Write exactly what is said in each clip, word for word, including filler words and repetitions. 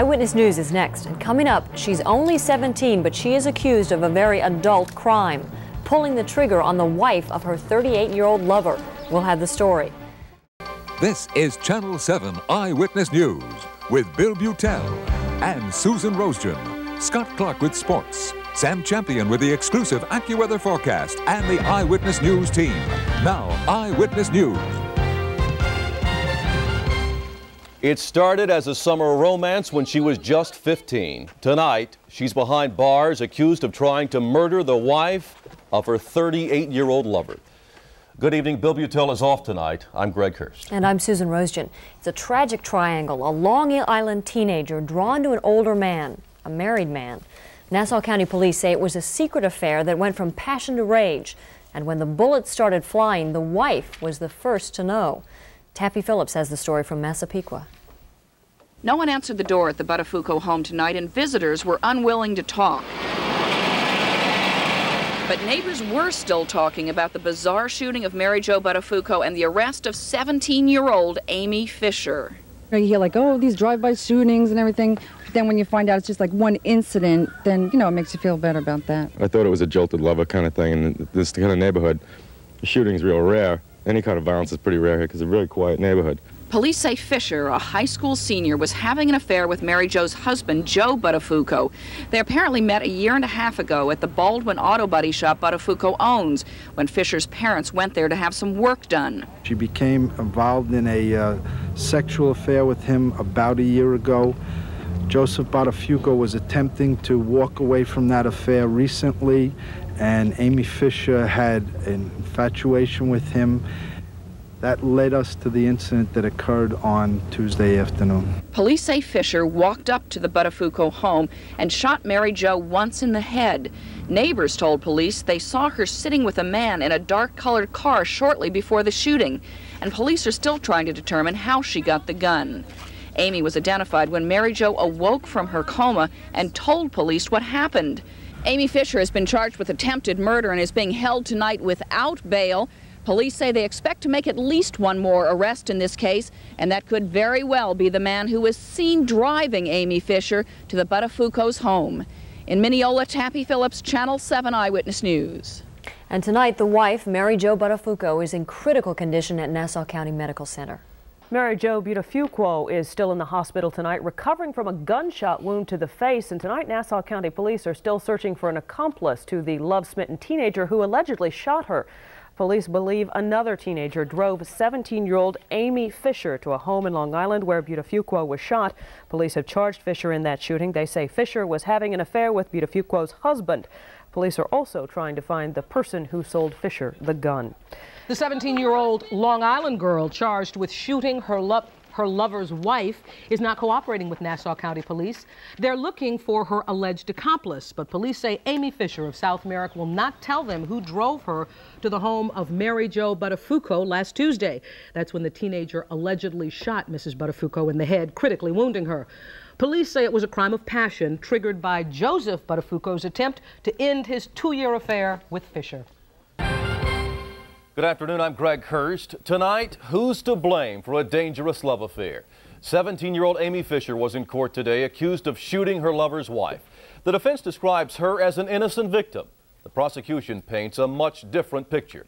Eyewitness News is next, and coming up, she's only seventeen, but she is accused of a very adult crime, pulling the trigger on the wife of her thirty-eight-year-old lover. We'll have the story. This is Channel seven Eyewitness News with Bill Beutel and Susan Rosgen, Scott Clark with sports, Sam Champion with the exclusive AccuWeather forecast, and the Eyewitness News team. Now, Eyewitness News. It started as a summer romance when she was just fifteen. Tonight, she's behind bars accused of trying to murder the wife of her thirty-eight-year-old lover. Good evening. Bill Beutel is off tonight. I'm Greg Hurst. And I'm Susan Rosgen. It's a tragic triangle. A Long Island teenager drawn to an older man, a married man. Nassau County police say it was a secret affair that went from passion to rage. And when the bullets started flying, the wife was the first to know. Tappy Phillips has the story from Massapequa. No one answered the door at the Buttafuoco home tonight, and visitors were unwilling to talk. But neighbors were still talking about the bizarre shooting of Mary Jo Buttafuoco and the arrest of seventeen-year-old Amy Fisher. You hear like, oh, these drive-by shootings and everything. But then when you find out it's just like one incident, then, you know, it makes you feel better about that. I thought it was a jilted lover kind of thing, and this kind of neighborhood, shooting's real rare. Any kind of violence is pretty rare here because it's a really quiet neighborhood. Police say Fisher, a high school senior, was having an affair with Mary Jo's husband, Joe Buttafuoco. They apparently met a year and a half ago at the Baldwin auto body shop Buttafuoco owns, when Fisher's parents went there to have some work done. She became involved in a uh, sexual affair with him about a year ago. Joseph Buttafuoco was attempting to walk away from that affair recently, and Amy Fisher had an infatuation with him. That led us to the incident that occurred on Tuesday afternoon. Police say Fisher walked up to the Buttafuoco home and shot Mary Jo once in the head. Neighbors told police they saw her sitting with a man in a dark-colored car shortly before the shooting, and police are still trying to determine how she got the gun. Amy was identified when Mary Jo awoke from her coma and told police what happened. Amy Fisher has been charged with attempted murder and is being held tonight without bail. Police say they expect to make at least one more arrest in this case, and that could very well be the man who was seen driving Amy Fisher to the Buttafuoco's home. In Mineola, Tappy Phillips, Channel seven Eyewitness News. And tonight, the wife, Mary Jo Buttafuoco, is in critical condition at Nassau County Medical Center. Mary Jo Buttafuoco is still in the hospital tonight, recovering from a gunshot wound to the face. And tonight, Nassau County police are still searching for an accomplice to the love-smitten teenager who allegedly shot her. Police believe another teenager drove seventeen-year-old Amy Fisher to a home in Long Island where Buttafuoco was shot. Police have charged Fisher in that shooting. They say Fisher was having an affair with Buttafuoco's husband. Police are also trying to find the person who sold Fisher the gun. The seventeen-year-old Long Island girl charged with shooting her love. Her lover's wife is not cooperating with Nassau County Police. They're looking for her alleged accomplice, but police say Amy Fisher of South Merrick will not tell them who drove her to the home of Mary Jo Buttafuoco last Tuesday. That's when the teenager allegedly shot Missus Buttafuoco in the head, critically wounding her. Police say it was a crime of passion triggered by Joseph Buttafuoco's attempt to end his two-year affair with Fisher. Good afternoon, I'm Greg Hurst. Tonight, who's to blame for a dangerous love affair? seventeen-year-old Amy Fisher was in court today accused of shooting her lover's wife. The defense describes her as an innocent victim. The prosecution paints a much different picture.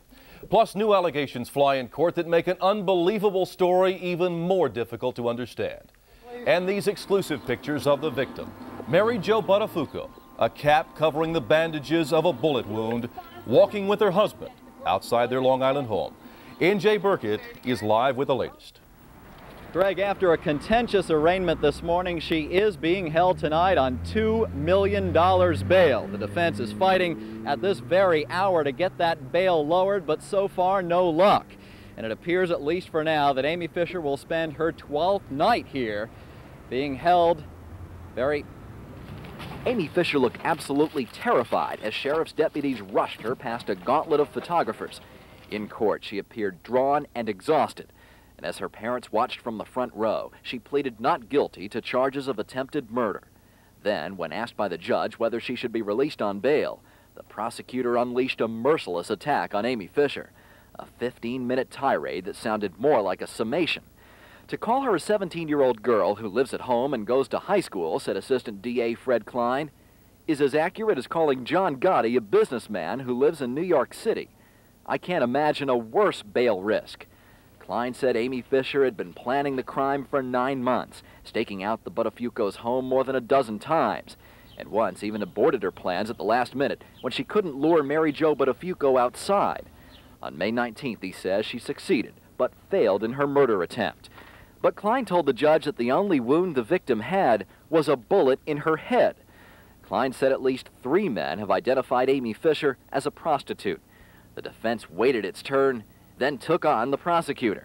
Plus, new allegations fly in court that make an unbelievable story even more difficult to understand. And these exclusive pictures of the victim, Mary Jo Buttafuoco, a cap covering the bandages of a bullet wound, walking with her husband outside their Long Island home. N J Burkett is live with the latest. Greg, after a contentious arraignment this morning, she is being held tonight on two million dollars bail. The defense is fighting at this very hour to get that bail lowered, but so far, no luck. And it appears, at least for now, that Amy Fisher will spend her twelfth night here being held very... Amy Fisher looked absolutely terrified as sheriff's deputies rushed her past a gauntlet of photographers. In court, she appeared drawn and exhausted, and as her parents watched from the front row, she pleaded not guilty to charges of attempted murder. Then, when asked by the judge whether she should be released on bail, the prosecutor unleashed a merciless attack on Amy Fisher, a fifteen-minute tirade that sounded more like a summation. To call her a seventeen-year-old girl who lives at home and goes to high school, said Assistant D A Fred Klein, is as accurate as calling John Gotti a businessman who lives in New York City. I can't imagine a worse bail risk. Klein said Amy Fisher had been planning the crime for nine months, staking out the Buttafuoco's home more than a dozen times, and once even aborted her plans at the last minute when she couldn't lure Mary Jo Buttafuoco outside. On May nineteenth, he says, she succeeded, but failed in her murder attempt. But Klein told the judge that the only wound the victim had was a bullet in her head. Klein said at least three men have identified Amy Fisher as a prostitute. The defense waited its turn, then took on the prosecutor.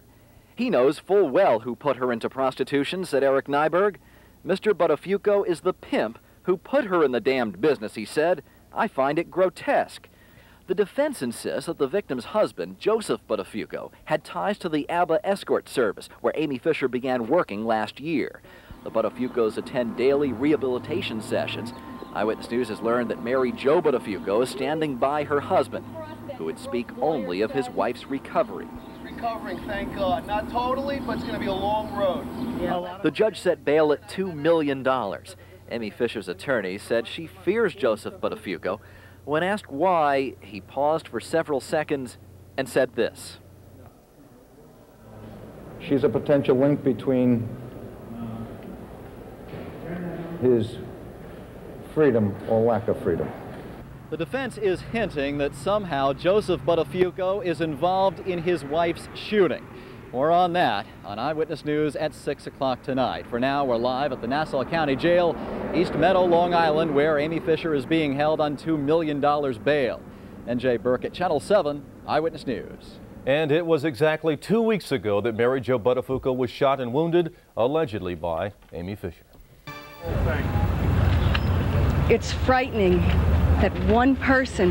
He knows full well who put her into prostitution, said Eric Nyberg. Mister Buttafuoco is the pimp who put her in the damned business, he said. I find it grotesque. The defense insists that the victim's husband, Joseph Buttafuoco, had ties to the ABBA Escort Service, where Amy Fisher began working last year. The Buttafuocos attend daily rehabilitation sessions. Eyewitness News has learned that Mary Jo Buttafuoco is standing by her husband, who would speak only of his wife's recovery. Recovering, thank God. Not totally, but it's going to be a long road. Yeah. The judge set bail at two million dollars. Amy Fisher's attorney said she fears Joseph Buttafuoco. When asked why, he paused for several seconds and said this. She's a potential link between his freedom or lack of freedom. The defense is hinting that somehow Joseph Buttafuoco is involved in his wife's shooting. More on that on Eyewitness News at six o'clock tonight. For now, we're live at the Nassau County Jail, East Meadow, Long Island, where Amy Fisher is being held on two million dollars bail. N J Burkett, Channel seven, Eyewitness News. And it was exactly two weeks ago that Mary Jo Buttafuoco was shot and wounded, allegedly by Amy Fisher. It's frightening that one person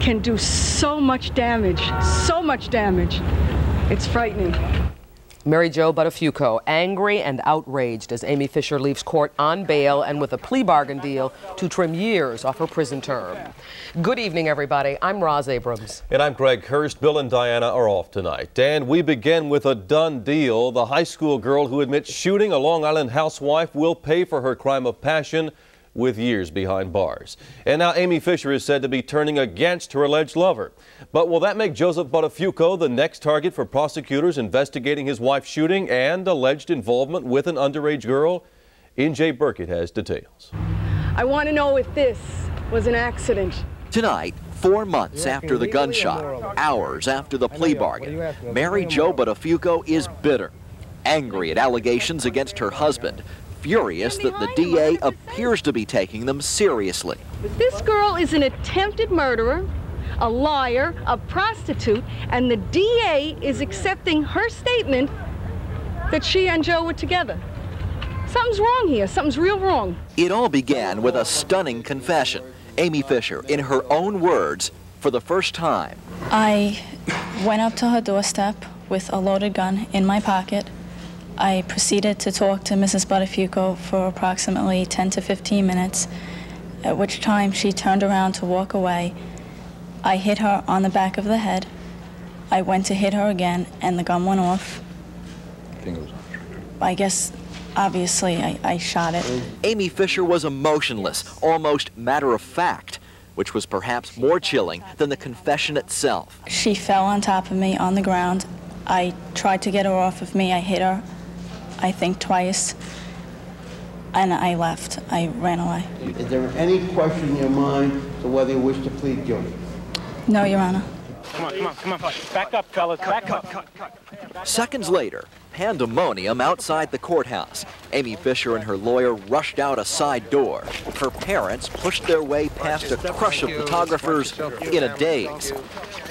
can do so much damage, so much damage. It's frightening. Mary Jo Buttafuoco, angry and outraged as Amy Fisher leaves court on bail and with a plea bargain deal to trim years off her prison term. Good evening, everybody. I'm Roz Abrams. And I'm Greg Hurst. Bill and Diana are off tonight. And we begin with a done deal. The high school girl who admits shooting a Long Island housewife will pay for her crime of passion with years behind bars. And now Amy Fisher is said to be turning against her alleged lover. But will that make Joseph Buttafuoco the next target for prosecutors investigating his wife's shooting and alleged involvement with an underage girl? N J Burkett has details. I want to know if this was an accident. Tonight, four months after the gunshot, hours after the plea bargain, Mary Jo Buttafuoco is bitter, angry at allegations against her husband, furious that the D A appears to be taking them seriously. This girl is an attempted murderer, a liar, a prostitute, and the D A is accepting her statement that she and Joe were together. Something's wrong here. Something's real wrong. It all began with a stunning confession. Amy Fisher, in her own words, for the first time. I went up to her doorstep with a loaded gun in my pocket. I proceeded to talk to Missus Buttafuoco for approximately ten to fifteen minutes, at which time she turned around to walk away. I hit her on the back of the head. I went to hit her again, and the gun went off. I guess, obviously, I, I shot it. Amy Fisher was emotionless, almost matter-of-fact, which was perhaps more chilling than the confession itself. She fell on top of me on the ground. I tried to get her off of me. I hit her. I think twice, and I left. I ran away. Is there any question in your mind to whether you wish to plead guilty? No, Your Honor. Come on, come on, come on. Back up, fellas. Back up. Seconds later, pandemonium outside the courthouse. Amy Fisher and her lawyer rushed out a side door. Her parents pushed their way past a crush of photographers in a daze.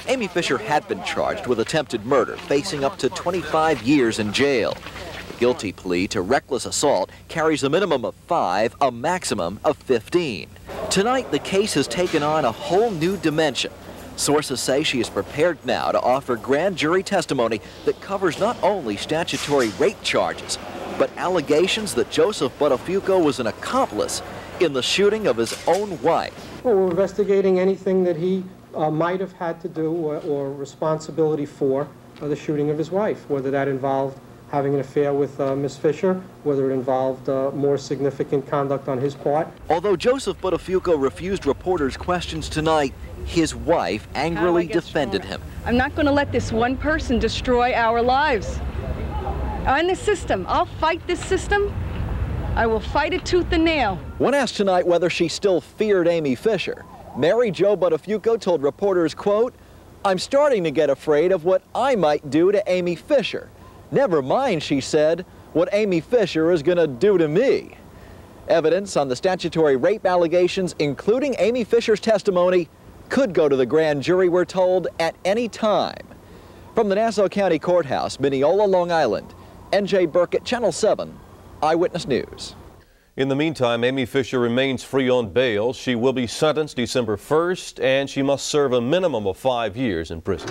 Amy Fisher had been charged with attempted murder, facing up to twenty-five years in jail. The guilty plea to reckless assault carries a minimum of five, a maximum of fifteen. Tonight, the case has taken on a whole new dimension. Sources say she is prepared now to offer grand jury testimony that covers not only statutory rape charges, but allegations that Joseph Buttafuoco was an accomplice in the shooting of his own wife. Well, we're investigating anything that he uh, might have had to do or, or responsibility for uh, the shooting of his wife, whether that involved having an affair with uh, Miz Fisher, whether it involved uh, more significant conduct on his part. Although Joseph Buttafuoco refused reporters' questions tonight, his wife angrily defended him. I'm not going to let this one person destroy our lives. I'm the system. I'll fight this system. I will fight it tooth and nail. When asked tonight whether she still feared Amy Fisher, Mary Jo Buttafuoco told reporters, quote, "I'm starting to get afraid of what I might do to Amy Fisher. Never mind," she said, "what Amy Fisher is going to do to me." Evidence on the statutory rape allegations, including Amy Fisher's testimony, could go to the grand jury, we're told, at any time. From the Nassau County Courthouse, Mineola, Long Island, N J Burkett, Channel seven, Eyewitness News. In the meantime, Amy Fisher remains free on bail. She will be sentenced December first, and she must serve a minimum of five years in prison.